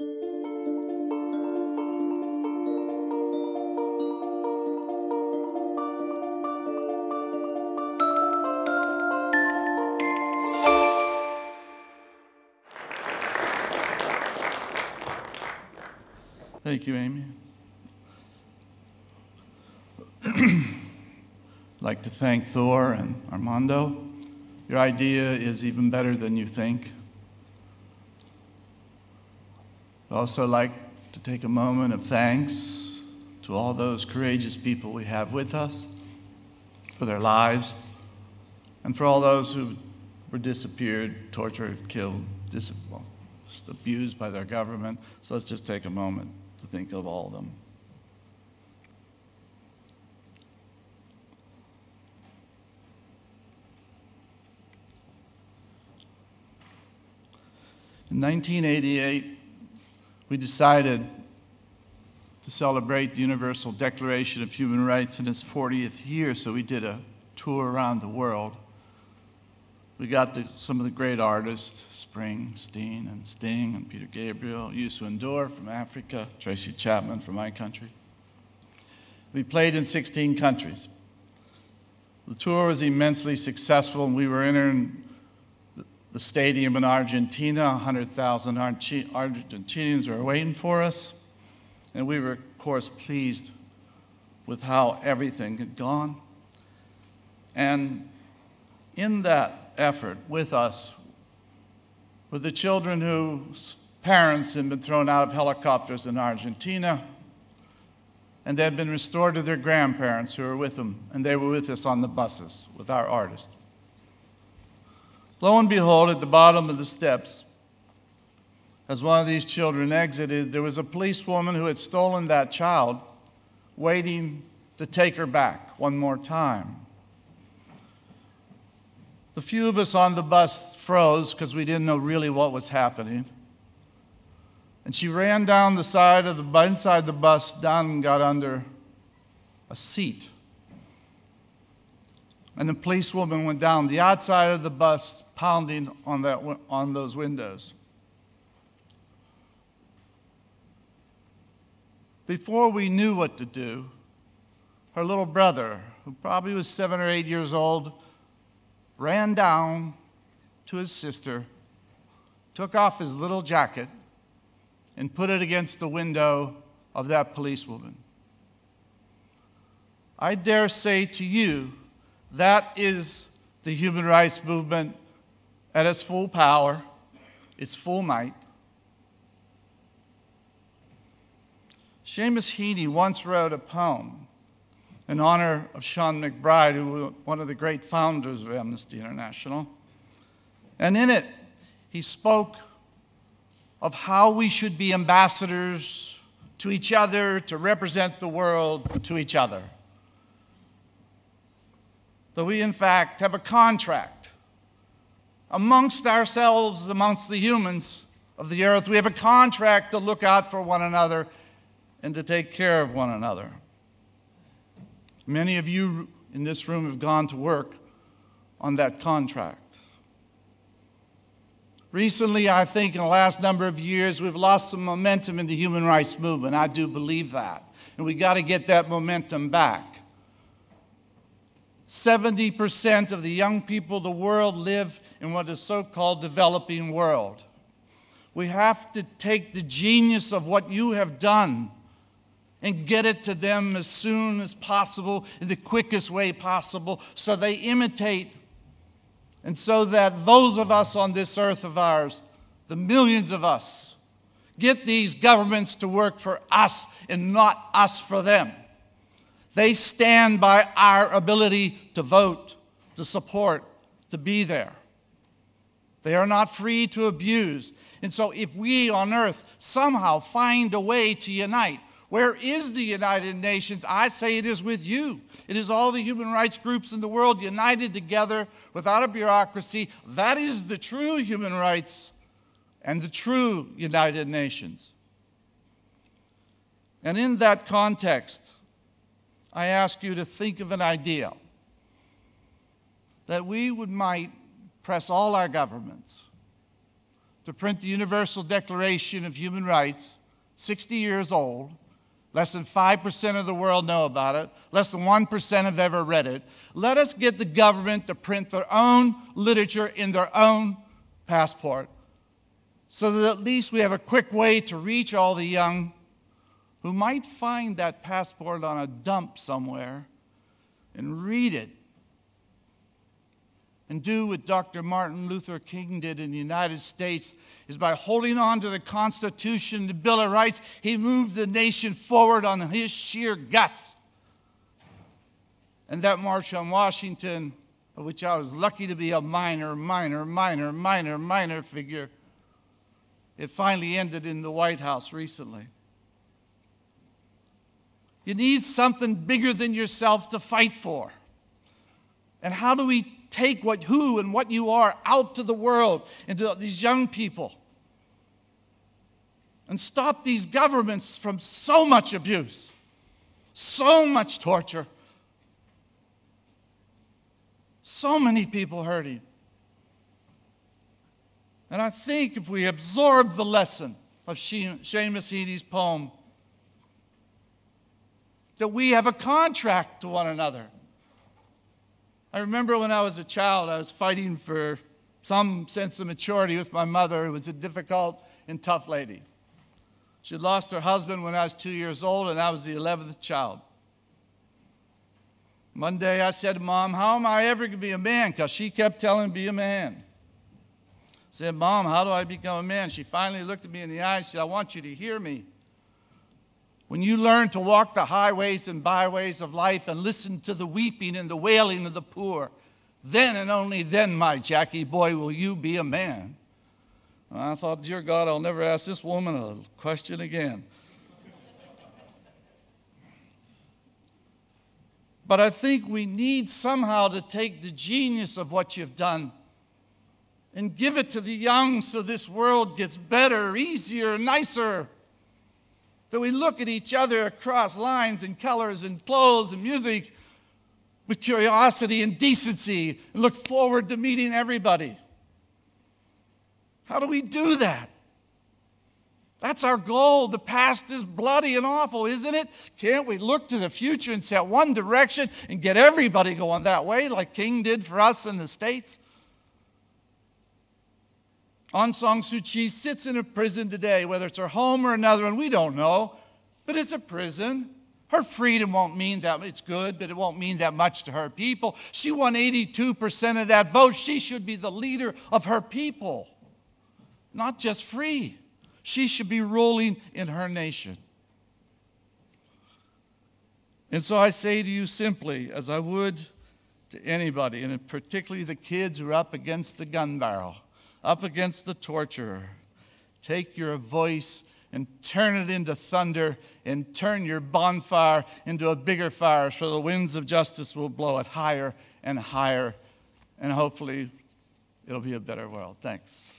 Thank you, Amy. I'd like to thank Thor and Armando. Your idea is even better than you think. I'd also like to take a moment of thanks to all those courageous people we have with us, for their lives, and for all those who were disappeared, tortured, killed, abused by their government. So let's just take a moment to think of all of them. In 1988, we decided to celebrate the Universal Declaration of Human Rights in its 40th year, so we did a tour around the world. We got some of the great artists, Springsteen and Sting and Peter Gabriel, Yusuf N'Dour from Africa, Tracy Chapman from my country. We played in 16 countries. The tour was immensely successful, and we were entering the stadium in Argentina. 100,000 Argentinians were waiting for us, and we were, of course, pleased with how everything had gone. And in that effort, with us, with the children whose parents had been thrown out of helicopters in Argentina, and they had been restored to their grandparents who were with them, and they were with us on the buses with our artists. Lo and behold, at the bottom of the steps, as one of these children exited, there was a policewoman who had stolen that child, waiting to take her back one more time. The few of us on the bus froze because we didn't know really what was happening. And she ran down the side of the inside the bus, down and got under a seat. And the policewoman went down the outside of the bus, pounding on those windows. Before we knew what to do, her little brother, who probably was 7 or 8 years old, ran down to his sister, took off his little jacket, and put it against the window of that policewoman. I dare say to you, that is the human rights movement at its full power, its full might. Seamus Heaney once wrote a poem in honor of Sean McBride, who was one of the great founders of Amnesty International. And in it, he spoke of how we should be ambassadors to each other, to represent the world to each other. That we, in fact, have a contract amongst ourselves, amongst the humans of the earth. We have a contract to look out for one another and to take care of one another. Many of you in this room have gone to work on that contract. Recently, I think in the last number of years, we've lost some momentum in the human rights movement. I do believe that. And we've got to get that momentum back. 70% of the young people of the world live in what is so-called developing world. We have to take the genius of what you have done and get it to them as soon as possible, in the quickest way possible, so they imitate, and so that those of us on this earth of ours, the millions of us, get these governments to work for us and not us for them. They stand by our ability to vote, to support, to be there. They are not free to abuse. And so if we on earth somehow find a way to unite, where is the United Nations? I say it is with you. It is all the human rights groups in the world united together without a bureaucracy. That is the true human rights and the true United Nations. And in that context, I ask you to think of an idea that we might press all our governments to print the Universal Declaration of Human Rights, 60 years old. Less than 5% of the world know about it. Less than 1% have ever read it. Let us get the government to print their own literature in their own passport so that at least we have a quick way to reach all the young who might find that passport on a dump somewhere and read it and do what Dr. Martin Luther King did in the United States is by holding on to the Constitution, the Bill of Rights, he moved the nation forward on his sheer guts. And that march on Washington, of which I was lucky to be a minor figure, it finally ended in the White House recently. You need something bigger than yourself to fight for. And how do we take who and what you are out to the world and to these young people and stop these governments from so much abuse, so much torture, so many people hurting? And I think if we absorb the lesson of Seamus Heaney's poem, that we have a contract to one another. I remember when I was a child, I was fighting for some sense of maturity with my mother, who was a difficult and tough lady. She had lost her husband when I was 2 years old, and I was the 11th child. One day I said to Mom, how am I ever going to be a man? Because she kept telling me, be a man. I said, Mom, how do I become a man? She finally looked at me in the eye and said, I want you to hear me. When you learn to walk the highways and byways of life and listen to the weeping and the wailing of the poor, then and only then, my Jackie boy, will you be a man. And I thought, dear God, I'll never ask this woman a question again. But I think we need somehow to take the genius of what you've done and give it to the young so this world gets better, easier, nicer. That we look at each other across lines and colors and clothes and music with curiosity and decency and look forward to meeting everybody. How do we do that? That's our goal. The past is bloody and awful, isn't it? Can't we look to the future and set one direction and get everybody going that way like King did for us in the States? Aung San Suu Kyi sits in a prison today, whether it's her home or another one, we don't know, but it's a prison. Her freedom won't mean that it's good, but it won't mean that much to her people. She won 82% of that vote. She should be the leader of her people, not just free. She should be ruling in her nation. And so I say to you simply, as I would to anybody, and particularly the kids who are up against the gun barrel, up against the torturer, take your voice and turn it into thunder and turn your bonfire into a bigger fire so the winds of justice will blow it higher and higher, and hopefully it'll be a better world. Thanks.